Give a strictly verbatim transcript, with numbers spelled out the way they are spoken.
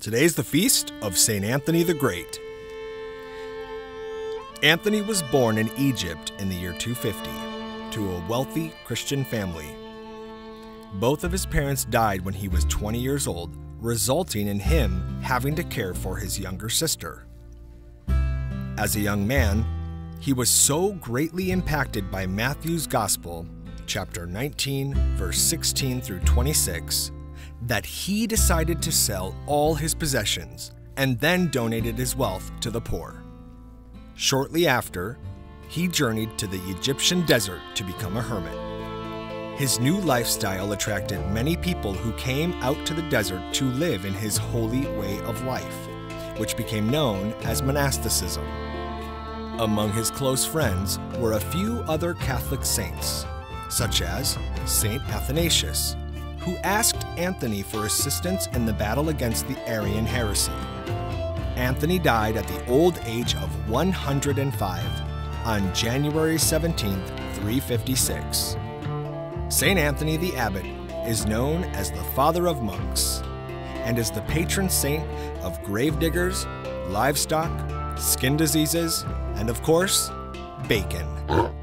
Today's the feast of Saint Anthony the Great. Anthony was born in Egypt in the year two fifty to a wealthy Christian family. Both of his parents died when he was twenty years old, resulting in him having to care for his younger sister. As a young man, he was so greatly impacted by Matthew's Gospel, chapter nineteen, verse sixteen through twenty-six, that he decided to sell all his possessions and then donated his wealth to the poor. Shortly after, he journeyed to the Egyptian desert to become a hermit. His new lifestyle attracted many people who came out to the desert to live in his holy way of life, which became known as monasticism. Among his close friends were a few other Catholic saints, such as Saint Athanasius, who asked Anthony for assistance in the battle against the Arian heresy. Anthony died at the old age of one hundred and five on January seventeenth, three fifty-six. Saint Anthony the Abbot is known as the father of monks and is the patron saint of gravediggers, livestock, skin diseases, and of course, bacon.